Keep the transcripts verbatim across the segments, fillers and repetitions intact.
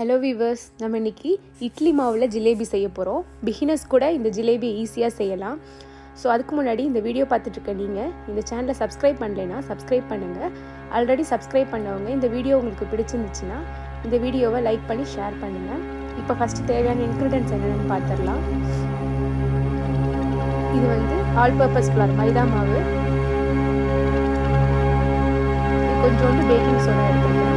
Hello viewers, நம்ம இன்னைக்கு இட்லி மாவுல ஜிலேபி செய்ய போறோம். பிகினர்ஸ் கூட இந்த ஜிலேபி ஈஸியா செய்யலாம். சோ அதுக்கு முன்னாடி இந்த வீடியோ பார்த்துட்டு இருக்க நீங்க இந்த சேனலை subscribe பண்ணலனா subscribe பண்ணுங்க. ஆல்ரெடி subscribe பண்ணவங்க இந்த வீடியோ உங்களுக்கு பிடிச்சிருந்துச்சுனா இந்த வீடியோவை லைக் பண்ணி ஷேர் பண்ணுங்க. இப்போ ஃபர்ஸ்ட் தேவையான ingredients என்னன்னு பார்த்தறலாம். இது வந்து all purpose flour மைதா மாவு. கொஞ்சோண்டு பேக்கிங் சோடா எடுத்துக்கோங்க.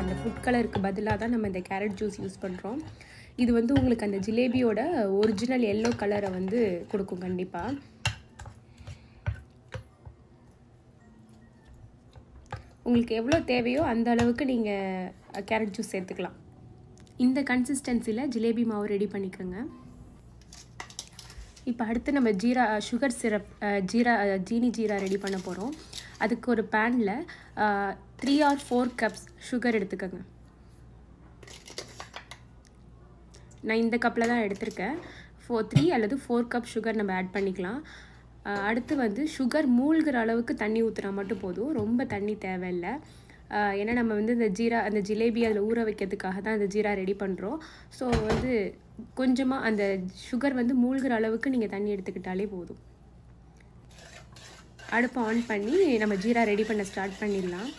அந்த ஃபுட் கலருக்கு பதிலாக தான் நம்ம இந்த கேரட் ஜூஸ் யூஸ் பண்ணுறோம். இது வந்து உங்களுக்கு அந்த ஜிலேபியோட ஒரிஜினல் எல்லோ கலரை வந்து கொடுக்கும். கண்டிப்பாக உங்களுக்கு எவ்வளோ தேவையோ அந்த அளவுக்கு நீங்கள் கேரட் ஜூஸ் சேர்த்துக்கலாம். இந்த கன்சிஸ்டன்சியில் ஜிலேபி மாவு ரெடி பண்ணிக்கோங்க. இப்போ அடுத்து நம்ம ஜீரா சுகர் சிரப் ஜீரா ஜீனி ஜீரா ரெடி பண்ண போகிறோம். அதுக்கு ஒரு பேனில் three or four cups sugar எடுத்துக்கோங்க. நான் இந்த கப்பில் தான் எடுத்திருக்கேன். ஃபோ த்ரீ அல்லது ஃபோர் கப் சுகர் நம்ம ஆட் பண்ணிக்கலாம். அடுத்து வந்து சுகர் மூழ்கிற அளவுக்கு தண்ணி ஊற்றுனா மட்டும் போதும், ரொம்ப தண்ணி தேவையில்லை. ஏன்னா நம்ம வந்து இந்த ஜீரா அந்த ஜிலேபி அதில் ஊற வைக்கிறதுக்காக தான் அந்த ஜீரா ரெடி பண்ணுறோம். ஸோ வந்து கொஞ்சமாக அந்த சுகர் வந்து மூழ்கிற அளவுக்கு நீங்கள் தண்ணி எடுத்துக்கிட்டாலே போதும். அடுப்பை ஆன் பண்ணி நம்ம ஜீரா ரெடி பண்ண ஸ்டார்ட் பண்ணிடலாம்.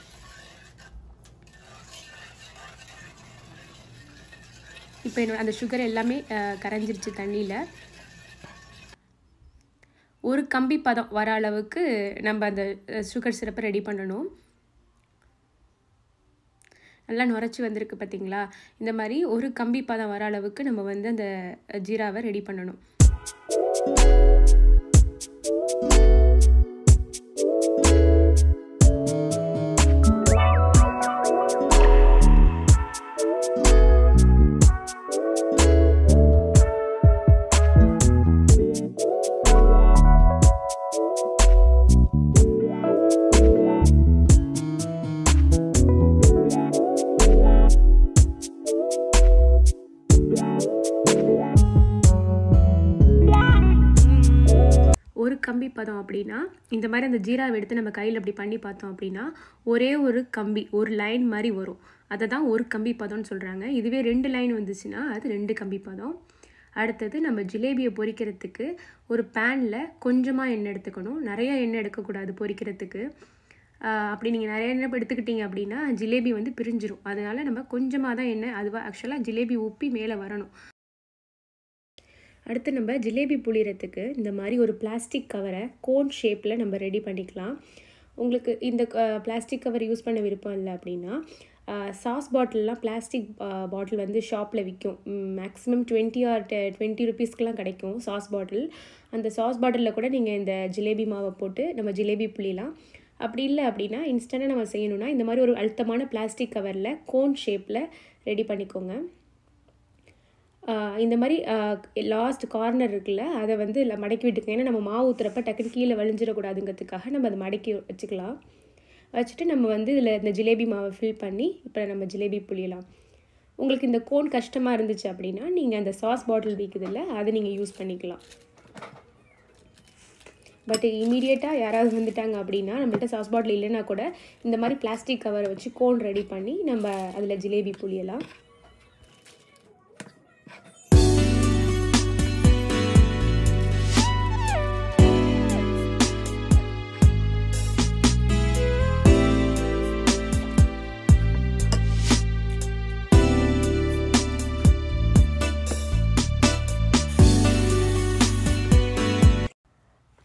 இப்போ என்னோட அந்த சுகர் எல்லாமே கரைஞ்சிருச்சு தண்ணியில். ஒரு கம்பி பதம் வர அளவுக்கு நம்ம அந்த சுகர் சிரப்பை ரெடி பண்ணணும். நல்லா நுரைச்சி வந்திருக்கு பார்த்தீங்களா? இந்த மாதிரி ஒரு கம்பி பதம் வர அளவுக்கு நம்ம வந்து அந்த ஜீராவை ரெடி பண்ணணும். Thank you. கம்பி பதம் அப்படினா இந்த மாதிரி அந்த ஜீரா எடுத்து நம்ம கையில அப்படி பண்ணி பார்த்தோம் அப்படினா ஒரே ஒரு கம்பி ஒரு லைன் மாதிரி வரும் அததான் ஒரு கம்பி பதம்னு சொல்றாங்க இதுவே ரெண்டு லைன் வந்துச்சுனா அது ரெண்டு கம்பி பதம் அடுத்து நம்ம ஜிலேபியை பொரிக்கிறதுக்கு ஒரு panல கொஞ்சமா எண்ணெய் எடுத்துக்கணும் நிறைய எண்ணெய் எடுக்க கூடாது பொரிக்கிறதுக்கு அப்படி நீங்க நிறைய எண்ணெய் எடுத்துக்கிட்டீங்க அப்படினா ஜிலேபி வந்து பிரிஞ்சிரும் அதனால நம்ம கொஞ்சமா தான் எண்ணெய் அதுவா एक्चुअली ஜிலேபி உப்பி மேலே வரணும் அடுத்து நம்ம ஜிலேபி புளியறதுக்கு இந்த மாதிரி ஒரு பிளாஸ்டிக் கவரை கோன் ஷேப்ல நம்ம ரெடி பண்ணிக்கலாம் உங்களுக்கு இந்த பிளாஸ்டிக் கவர் யூஸ் பண்ண விருப்பம் இல்ல அப்படினா சாஸ் பாட்டில்லாம் பிளாஸ்டிக் பாட்டில் வந்து ஷாப்ல விக்கும் maximum twenty or twenty ரூபீஸ்க்குலாம் கிடைக்கும் சாஸ் பாட்டில் அந்த சாஸ் பாட்டில்ல கூட நீங்க இந்த ஜிலேபி மாவை போட்டு நம்ம ஜிலேபி புளியலாம் அப்படி இல்ல அப்படினா இன்ஸ்டன்ட்டா நம்ம செய்யணும்னா இந்த மாதிரி ஒரு அல்தமான பிளாஸ்டிக் கவர்ல கோன் ஷேப்ல ரெடி பண்ணிக்கோங்க இந்த மாதிரி லாஸ்ட் கார்னர் இருக்குல அத வந்து மடக்கி விட்டுங்க ஏன்னா நம்ம மாவு ஊத்துறப்ப டக்கு கீழ வளைஞ்சிர கூடாதுங்கிறதுக்காக நம்ம அத மடக்கி வச்சுக்கலாம் வச்சிட்டு நம்ம வந்து இதுல இந்த ஜிலேபி மாவை ஃபில் பண்ணி இப்ப நம்ம ஜிலேபி புளியலாம் உங்களுக்கு இந்த கோன் கஷ்டமா இருந்துச்சு அப்படினா நீங்க அந்த சாஸ் பாட்டில் விக்குதுல அத நீங்க யூஸ் பண்ணிக்கலாம் பட் இமிடியேட்டா யாராவது வந்துட்டாங்க அப்படினா நம்மட்ட சாஸ் பாட்டில் இல்லனா கூட இந்த மாதிரி பிளாஸ்டிக் கவர் வச்சு கோன் ரெடி பண்ணி நம்ம அதுல ஜிலேபி புளியலாம்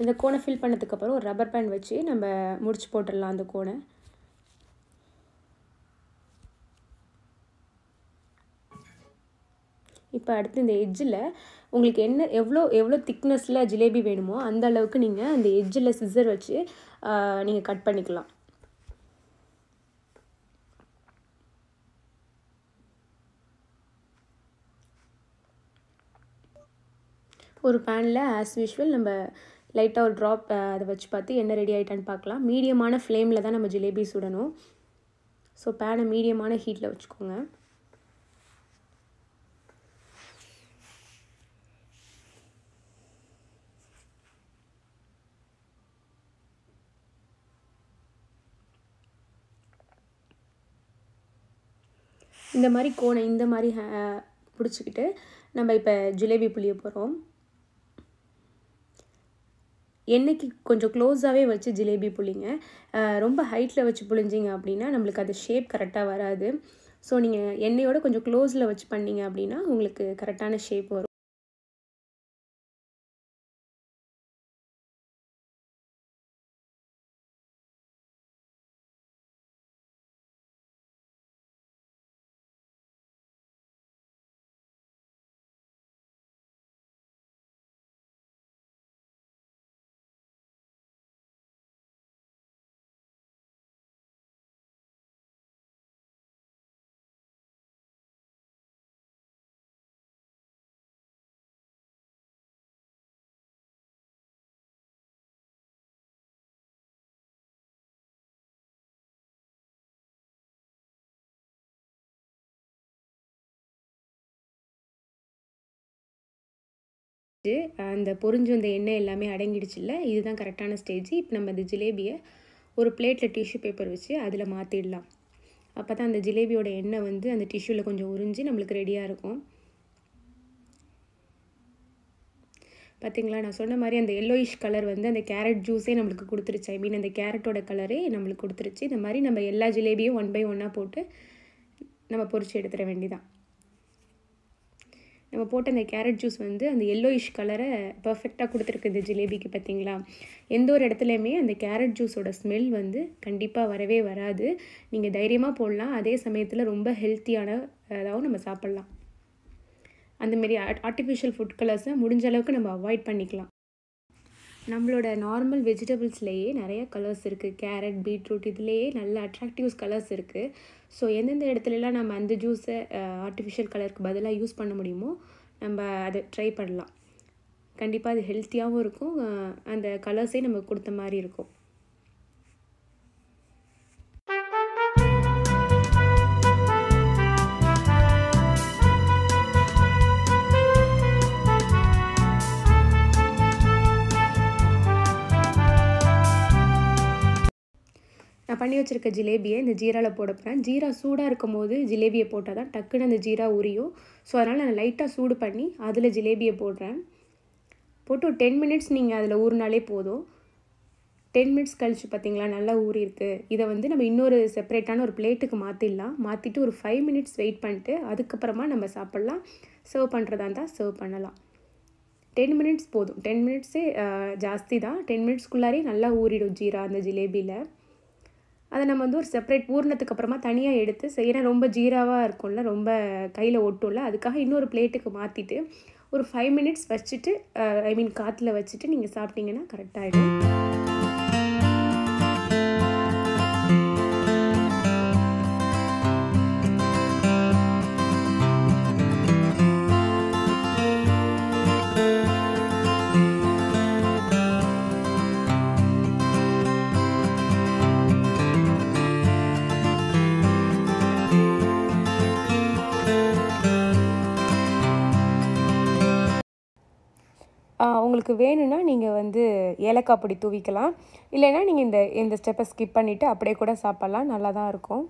இந்த கோனை ஃபில் பண்ணதுக்கு அப்புறம் ஒரு ரப்பர் பேண்ட் வச்சு நம்ம முடிச்சு போட்டுறலாம் அந்த கோனை இப்போ அடுத்து இந்த எட்ஜ்ல உங்களுக்கு என்ன எவ்ளோ எவ்ளோ திக்னஸ்ல ஜிலேபி வேணுமோ அந்த அளவுக்கு நீங்க அந்த எட்ஜ்ல சிசர் வச்சு நீங்க கட் பண்ணிக்கலாம் ஒரு panல as usual நம்ம லைட்டா ஒரு drop அத வச்சு பார்த்து என்ன ரெடி ஆயிட்டான்னு பார்க்கலாம் மீடியமான ஃப்ளேம்ல தான் நம்ம ஜிலேபி சுடணும் சோ pan மீடியமான ஹீட்ல வச்சுக்கோங்க இந்த மாதிரி கோண இந்த மாதிரி புடிச்சிக்கிட்டு நம்ம இப்ப ஜிலேபி புளிய போறோம் என்னைக்கு கொஞ்சம் க்ளோஸாவே வச்சு ஜிலேபி புளிங்க ரொம்ப ஹைட்ல வச்சு புளிஞ்சீங்க அப்படினா நமக்கு அது ஷேப் கரெக்ட்டா வராது சோ நீங்க எண்ணெயோட கொஞ்சம் க்ளோஸ்ல வச்சு பண்ணீங்க அப்படினா உங்களுக்கு கரெக்ட்டான ஷேப் வரும் அந்த பொரிஞ்சு வந்த எண்ணெய் எல்லாமே அடங்கிடுச்சுல இதுதான் கரெக்ட்டான ஸ்டேஜ் இப்போ நம்ம இந்த ஜிலேபியை ஒரு பிளேட்ல டிஷ்யூ பேப்பர் வச்சு அதுல மாத்திடலாம் அப்பதான் அந்த ஜிலேபியோட எண்ணெய் வந்து அந்த டிஷ்யூல கொஞ்சம் உறிஞ்சி நமக்கு ரெடியா இருக்கும் பாத்தீங்களா நான் சொன்ன மாதிரி அந்த yellowish கலர் வந்து அந்த கேரட் ஜூஸே நமக்கு கொடுத்துருச்சு ஐ மீன் அந்த கேரட்டோட கலரே நமக்கு கொடுத்துருச்சு இந்த மாதிரி நம்ம எல்லா ஜிலேபியையும் one by one ஆ போட்டு நம்ம பொரிச்சு எடுத்துற வேண்டியதான் நம்ம போட்ட அந்த கேரட் ஜூஸ் வந்து அந்த yellowish கலரை பெர்ஃபெக்ட்டா கொடுத்திருக்கு இந்த ஜிலேபிக்கு பாத்தீங்களா எந்த ஒரு இடத்துலயுமே அந்த கேரட் ஜூஸோட ஸ்மெல் வந்து கண்டிப்பா வரவே வராது நீங்க தைரியமா போடலாம் அதே சமயத்துல ரொம்ப ஹெல்தியான அதாவது நம்ம சாப்பிடலாம் அந்த மாதிரி ஆர்ட்டிஃபிஷியல் ஃபுட் கலர்ஸ் முடிஞ்ச அளவுக்கு நம்ம அவாய்ட் பண்ணிக்கலாம் நம்மளோட நார்மல் வெஜிடபிள்ஸ்லயே நிறைய கலர்ஸ் இருக்கு கேரட் பீட்ரூட் இதுலயே நல்ல அட்ராக்டிவ் கலர்ஸ் இருக்கு சோ எந்தெந்த இடத்துல எல்லாம் நம்ம அந்த ஜூஸ் ஆர்ட்டிஃபிஷியல் கலருக்கு பதிலா யூஸ் பண்ண முடியுமோ நம்ம அத ட்ரை பண்ணலாம் கண்டிப்பா அது ஹெல்தியாவும் இருக்கும் அந்த கலர்ஸே நமக்கு கொடுத்த மாதிரி இருக்கும் பண்ணி வச்சிருக்க ஜிலேபியை இந்த ஜீரால போட போறேன். ஜீரா சூடா இருக்கும்போது ஜிலேபியை போட்டா தான் டக்குன்னு அந்த ஜீரா ஊறியும். சோ அதனால நான் லைட்டா சூடு பண்ணி அதுல ஜிலேபியை போடுறேன். போட்டு ten minutes நீங்க அதுல ஊறினாலே போதும். ten minutes கழிச்சு பாத்தீங்களா நல்லா ஊறி இருக்கு. இத வந்து நம்ம இன்னொரு செப்பரேட்டான ஒரு பிளேட்டுக்கு மாத்திடலாம். மாத்திட்டு ஒரு five minutes வெயிட் பண்ணிட்டு அதுக்கு அப்புறமா நம்ம சாப்பிடலாம். சர்வ் பண்றதா இருந்தா சர்வ் பண்ணலாம். ten minutes போதும். ten minutes ஏ ಜಾಸ್ತಿ தான். ten minutes குள்ளாரே நல்லா ஊறிடும் ஜீரா அந்த ஜிலேபில. அத நம்ம வந்து ஒரு செப்பரேட் ஊர்னத்துக்கு அப்புறமா தனியா எடுத்து செய்யற ரொம்ப ஜீராவா இருக்கும்ல ரொம்ப கையில ஒட்டும்ல அதுக்காக இன்னொரு பிளேட்டுக்கு மாத்திட்டு ஒரு five minutes வச்சிட்டு ஐ மீன் காத்துல வச்சிட்டு நீங்க சாப்பிட்டீங்கன்னா கரெக்ட்டா இருக்கும். உங்களுக்கு வேணும்னா நீங்க வந்து ஏலக்காய் பொடி தூவிக்கலாம். இல்லனா நீங்க இந்த இந்த ஸ்டெப்பை ஸ்கிப் பண்ணிட்டு அப்படியே கூட சாப்பிடலாம். நல்லா தான் இருக்கும்.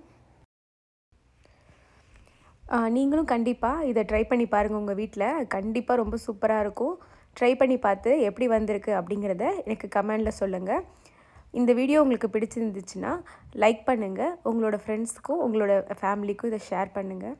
நீங்களும் கண்டிப்பா இத ட்ரை பண்ணி பாருங்க உங்க வீட்ல. கண்டிப்பா ரொம்ப சூப்பரா இருக்கும். ட்ரை பண்ணி பார்த்து எப்படி வந்திருக்கு அப்படிங்கறதை எனக்கு கமெண்ட்ல சொல்லுங்க. இந்த வீடியோ உங்களுக்கு பிடிச்சிருந்துச்சுனா லைக் பண்ணுங்க. உங்களோட ஃப்ரெண்ட்ஸ்க்கு உங்களோட ஃபேமிலிக்கு இத ஷேர் பண்ணுங்க.